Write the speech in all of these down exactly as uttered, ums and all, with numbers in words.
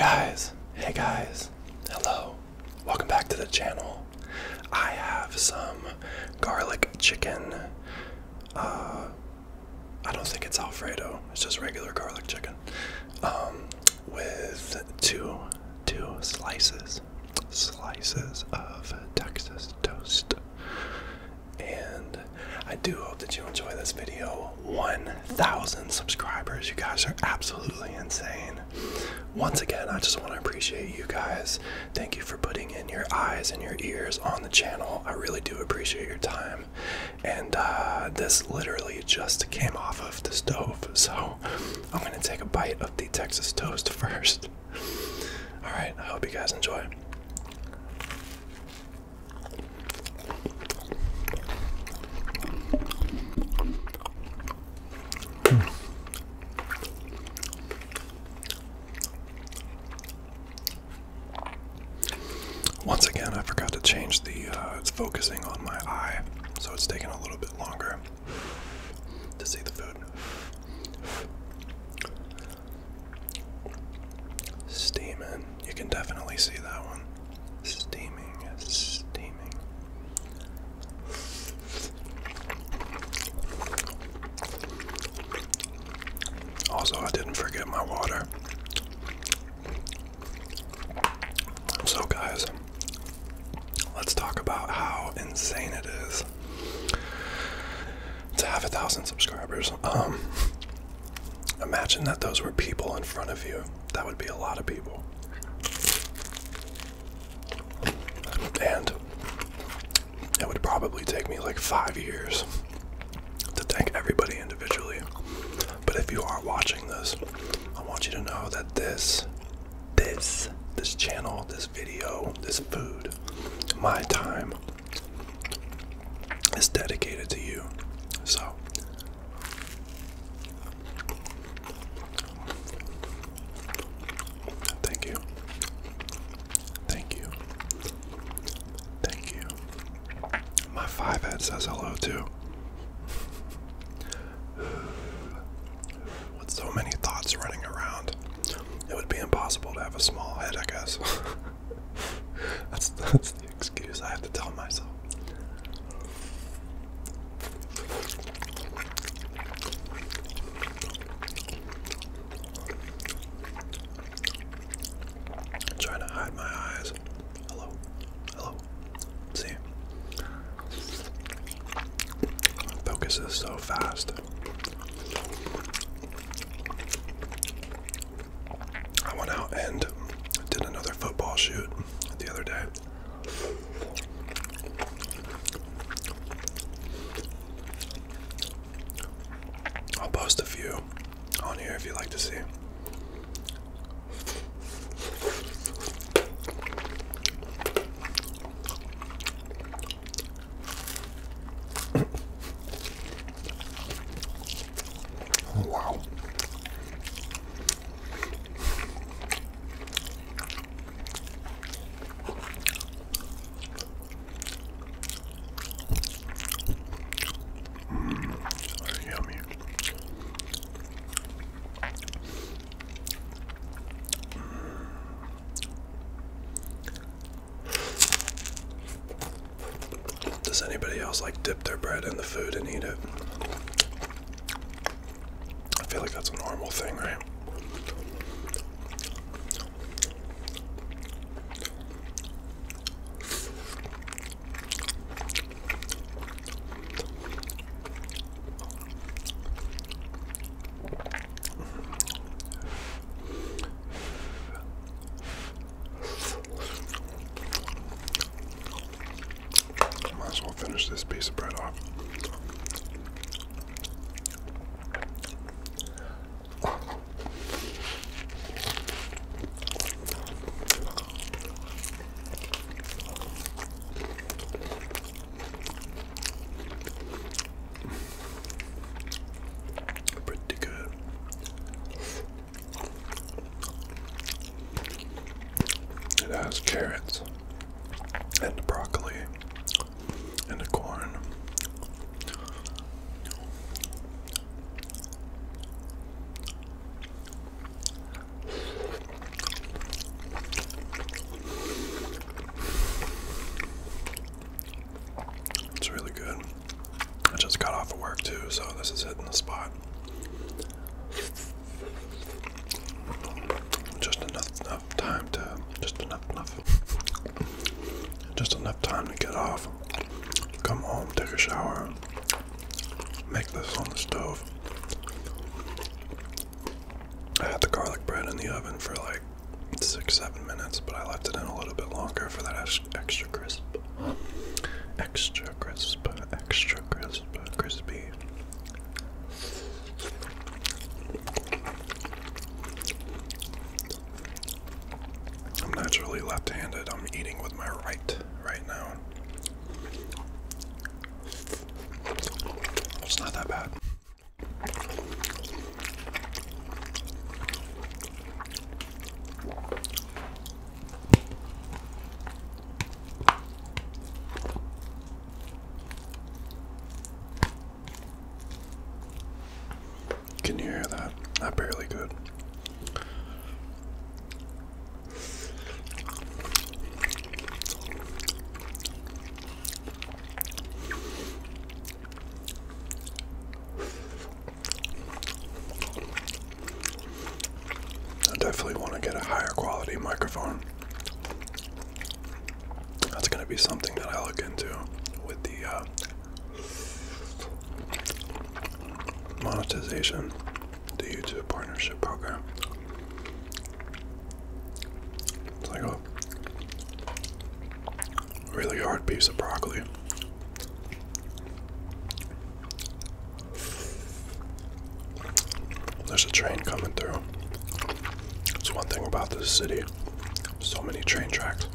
guys, hey guys, hello, welcome back to the channel. I have some garlic chicken, uh, I don't think it's Alfredo, it's just regular garlic chicken, um, with two, two slices, slices of Texas toast. And I do hope that you enjoy this video. one thousand subscribers, you guys are absolutely insane. Once again, I just want to appreciate you guys. Thank you for putting in your eyes and your ears on the channel. I really do appreciate your time. And uh, this literally just came off of the stove, so I'm gonna take a bite of the Texas toast first. All right, I hope you guys enjoy. Once again, I forgot to change the, uh, it's focusing on my eye, so it's taking a little bit longer to see the food. Steaming. You can definitely see that one. Steaming, steaming. Also, I didn't forget my water. So guys, let's talk about how insane it is to have a thousand subscribers. Um, imagine that those were people in front of you. That would be a lot of people. And it would probably take me like five years to thank everybody individually. But if you are watching this, I want you to know that this, this, this channel, this video, this food, my time is dedicated to you. So, thank you. Thank you. Thank you. My five head says hello too. With so many thoughts running around, it would be impossible to have a small head, I guess. that's, that's the excuse I have to tell myself. I'm trying to hide my eyes. Hello, hello. See? Focus is so fast. And did another football shoot the other day. I'll post a few on here if you'd like to see. Does anybody else like dip their bread in the food and eat it? I feel like that's a normal thing, right? We'll finish this piece of bread off. Pretty good. It has carrots and broccoli. And the corn it in the spot. Just enough, enough time to, just enough, enough, just enough time to get off, come home, take a shower, make this on the stove. I had the garlic bread in the oven for like six, seven minutes, but I left it in a little bit longer for that extra crisp. Extra crisp, extra crisp, crispy. I'm naturally left-handed. I'm eating with my right right now. It's not that bad. Can you hear that? Not barely good. I definitely want to get a higher quality microphone. That's going to be something that I look into with the uh, monetization, the YouTube partnership program. It's like a really hard piece of broccoli. There's a train coming through. It's one thing about this city, so many train tracks.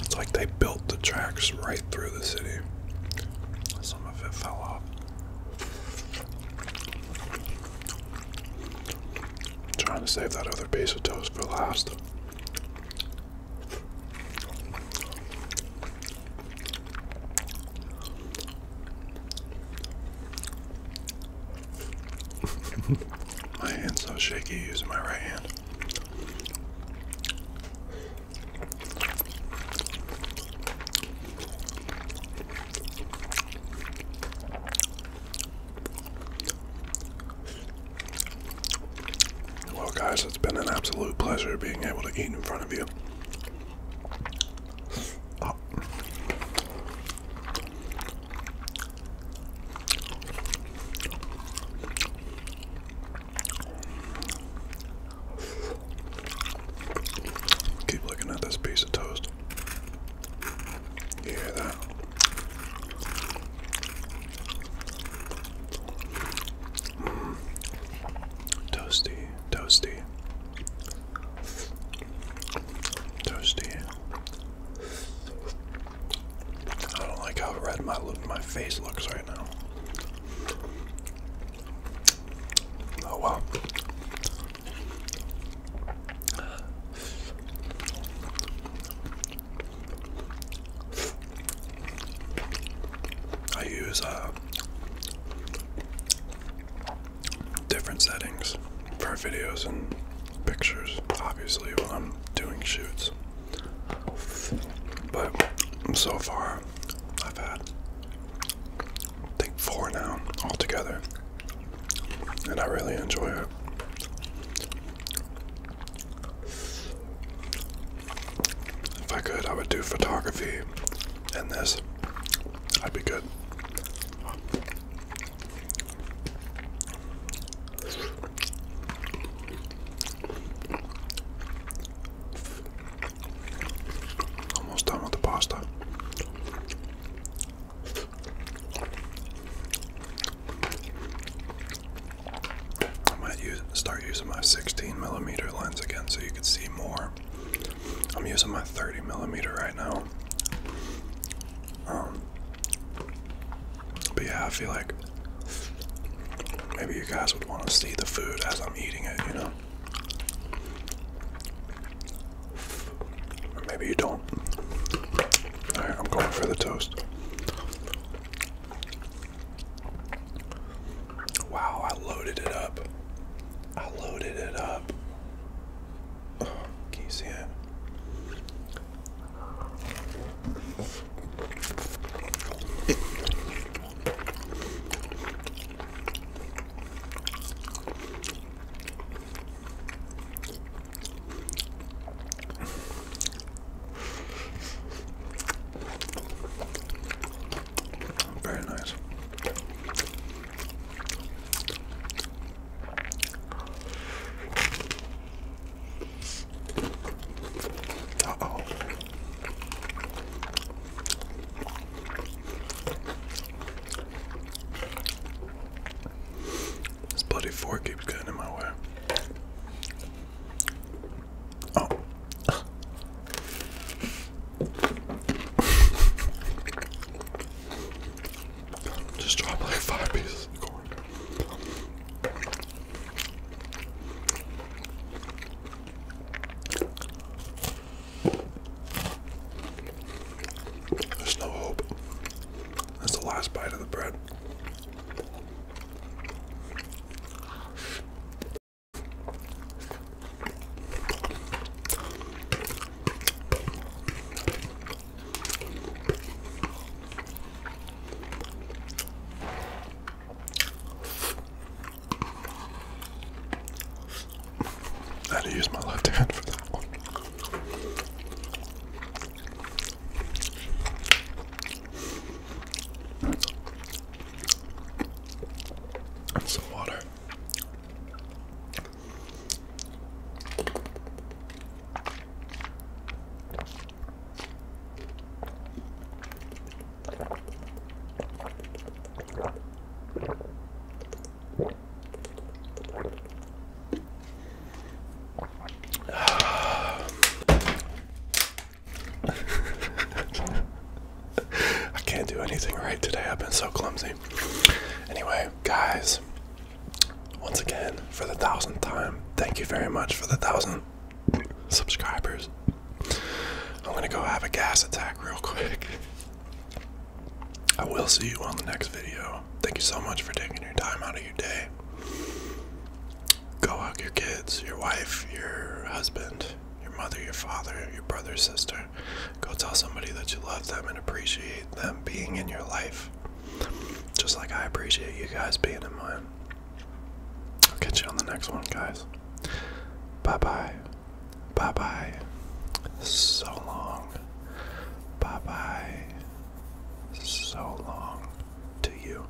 It's like they built the tracks right through the city. Some of it fell off. I'm trying to save that other piece of toast for last. My hand's so shaky using my right hand. Guys, it's been an absolute pleasure being able to eat in front of you. Oh. Keep looking at this piece of toast. You hear that? Mm. Toasty. Toasty. Toasty. I don't like how red my my face looks right now. Oh wow. I use uh, different settings for videos and pictures, obviously, when I'm doing shoots. But so far, I've had, I think, four now altogether, and I really enjoy it. If I could, I would do photography and this. I'd be good. Start using my sixteen millimeter lens again so you can see more. I'm using my thirty millimeter right now. Um, but yeah, I feel like maybe you guys would want to see the food as I'm eating it, you know? Or maybe you don't. Alright, I'm going for the toast. Wow, I loaded it up. I loaded it up. Oh, can you see it? very nice. Uh-oh. This bloody fork keeps getting in my way. Last bite of the bread. I had to use my left hand for that one. Anything right today. I've been so clumsy. Anyway, guys, once again, for the thousandth time, thank you very much for the thousand subscribers. I'm gonna go have a gas attack real quick. I will see you on the next video. Thank you so much for taking your time out of your day. Go hug your kids, your wife, your husband, your mother, your father, your brother, sister. Go tell somebody that you love them and appreciate them being in your life, just like I appreciate you guys being in mine. I'll catch you on the next one, guys. Bye bye. Bye bye. So long. Bye bye. So long to you.